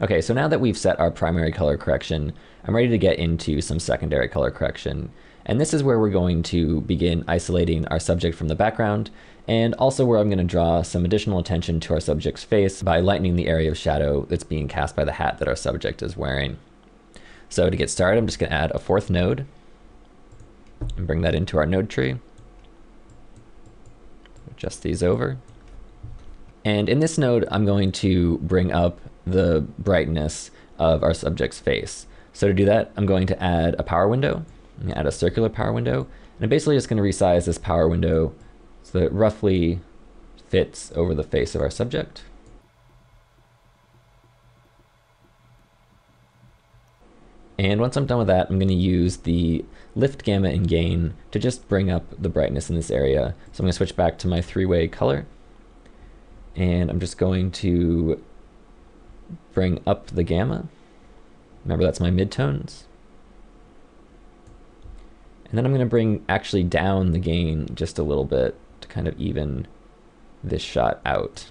Okay, so now that we've set our primary color correction, I'm ready to get into some secondary color correction. And this is where we're going to begin isolating our subject from the background, and also where I'm going to draw some additional attention to our subject's face by lightening the area of shadow that's being cast by the hat that our subject is wearing. So to get started, I'm just going to add a fourth node and bring that into our node tree. Adjust these over. And in this node, I'm going to bring up the brightness of our subject's face. So to do that, I'm going to add a power window. I'm going to add a circular power window, and I'm basically just going to resize this power window so that it roughly fits over the face of our subject. And once I'm done with that, I'm going to use the lift, gamma, and gain to just bring up the brightness in this area. So I'm going to switch back to my three-way color, and I'm just going to bring up the gamma. Remember, that's my midtones. And then I'm going to bring actually down the gain just a little bit to kind of even this shot out.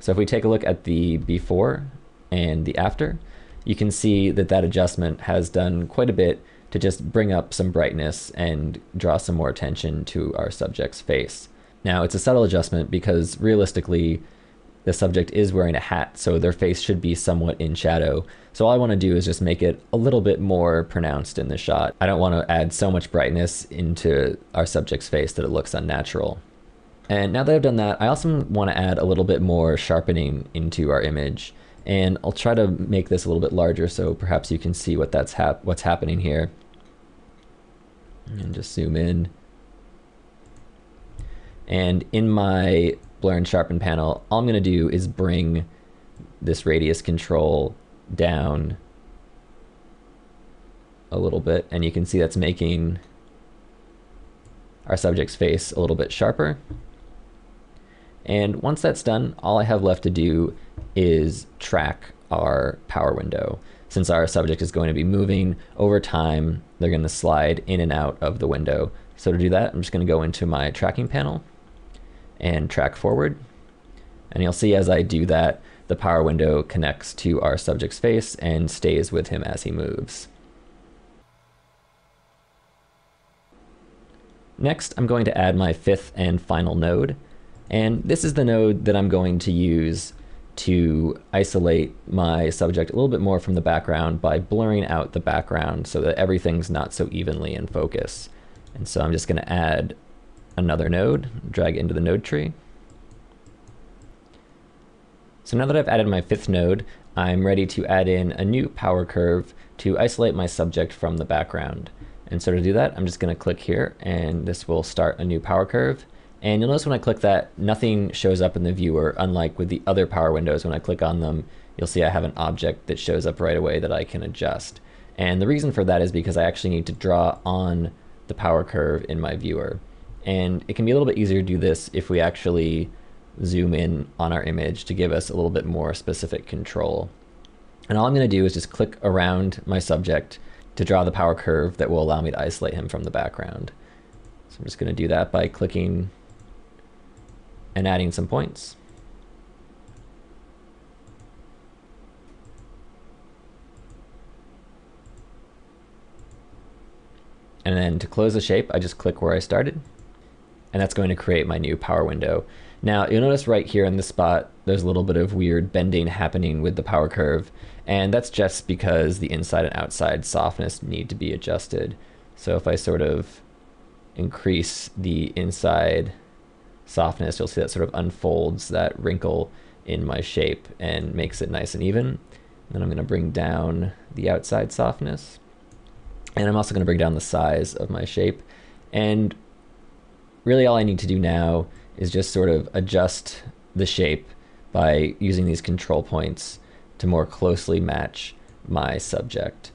So if we take a look at the before and the after, you can see that that adjustment has done quite a bit to just bring up some brightness and draw some more attention to our subject's face. Now, it's a subtle adjustment because realistically, the subject is wearing a hat, so their face should be somewhat in shadow. So all I want to do is just make it a little bit more pronounced in the shot. I don't want to add so much brightness into our subject's face that it looks unnatural. And now that I've done that, I also want to add a little bit more sharpening into our image. And I'll try to make this a little bit larger so perhaps you can see what what's happening here. And just zoom in. And in my blur and sharpen panel, all I'm going to do is bring this radius control down a little bit, and you can see that's making our subject's face a little bit sharper. And once that's done, all I have left to do is track our power window. Since our subject is going to be moving over time, they're going to slide in and out of the window. So to do that, I'm just going to go into my tracking panel and track forward. And you'll see as I do that, the power window connects to our subject's face and stays with him as he moves. Next, I'm going to add my fifth and final node. And this is the node that I'm going to use to isolate my subject a little bit more from the background by blurring out the background so that everything's not so evenly in focus. And so I'm just going to add another node, drag it into the node tree. So now that I've added my fifth node, I'm ready to add in a new power curve to isolate my subject from the background. And so to do that, I'm just going to click here, and this will start a new power curve. And you'll notice when I click that, nothing shows up in the viewer, unlike with the other power windows. When I click on them, you'll see I have an object that shows up right away that I can adjust. And the reason for that is because I actually need to draw on the power curve in my viewer. And it can be a little bit easier to do this if we actually zoom in on our image to give us a little bit more specific control. And all I'm going to do is just click around my subject to draw the power curve that will allow me to isolate him from the background. So I'm just going to do that by clicking and adding some points. And then to close the shape, I just click where I started. And that's going to create my new power window. Now, you'll notice right here in this spot, there's a little bit of weird bending happening with the power curve. And that's just because the inside and outside softness need to be adjusted. So if I sort of increase the inside softness, you'll see that sort of unfolds that wrinkle in my shape and makes it nice and even. Then I'm going to bring down the outside softness. And I'm also going to bring down the size of my shape. And really all I need to do now is just sort of adjust the shape by using these control points to more closely match my subject.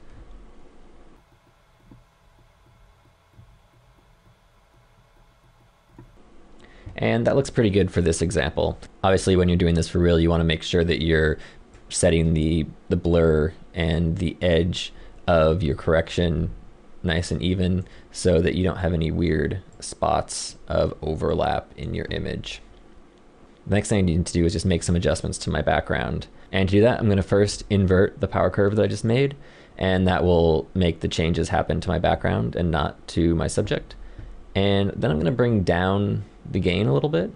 And that looks pretty good for this example. Obviously, when you're doing this for real, you want to make sure that you're setting the blur and the edge of your correction nice and even so that you don't have any weird spots of overlap in your image. The next thing I need to do is just make some adjustments to my background. And to do that, I'm going to first invert the power curve that I just made, and that will make the changes happen to my background and not to my subject. And then I'm going to bring down the gain a little bit,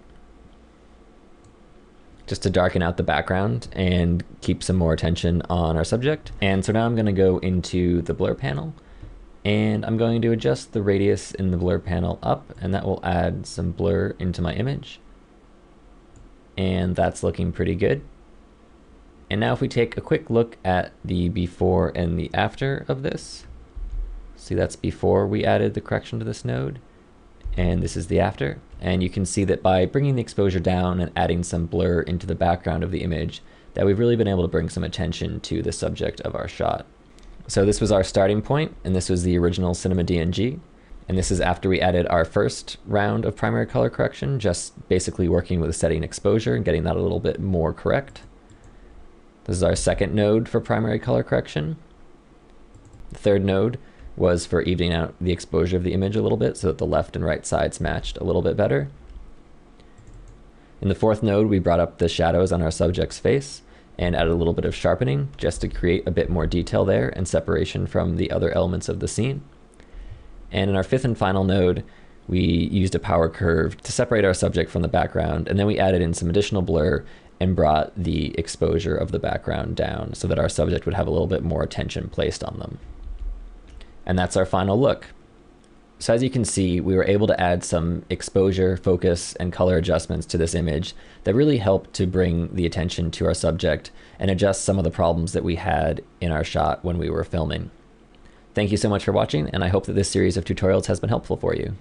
just to darken out the background and keep some more attention on our subject. And so now I'm going to go into the blur panel, and I'm going to adjust the radius in the blur panel up, and that will add some blur into my image. And that's looking pretty good. And now if we take a quick look at the before and the after of this, see that's before we added the correction to this node, and this is the after. And you can see that by bringing the exposure down and adding some blur into the background of the image, that we've really been able to bring some attention to the subject of our shot. So this was our starting point, and this was the original Cinema DNG. And this is after we added our first round of primary color correction, just basically working with setting exposure and getting that a little bit more correct. This is our second node for primary color correction. The third node was for evening out the exposure of the image a little bit so that the left and right sides matched a little bit better. In the fourth node, we brought up the shadows on our subject's face and added a little bit of sharpening just to create a bit more detail there and separation from the other elements of the scene. And in our fifth and final node, we used a power curve to separate our subject from the background, and then we added in some additional blur and brought the exposure of the background down so that our subject would have a little bit more attention placed on them. And that's our final look. So as you can see, we were able to add some exposure, focus, and color adjustments to this image that really helped to bring the attention to our subject and adjust some of the problems that we had in our shot when we were filming. Thank you so much for watching, and I hope that this series of tutorials has been helpful for you.